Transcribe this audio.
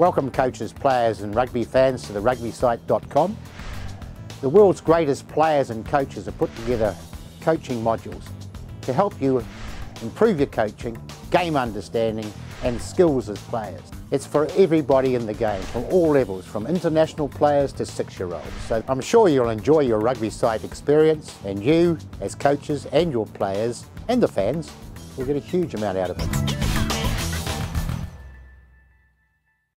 Welcome coaches, players and rugby fans to TheRugbySite.com. The world's greatest players and coaches have put together coaching modules to help you improve your coaching, game understanding and skills as players. It's for everybody in the game, from all levels, from international players to six-year-olds. So I'm sure you'll enjoy your Rugby Site experience, and you, as coaches and your players and the fans, will get a huge amount out of it.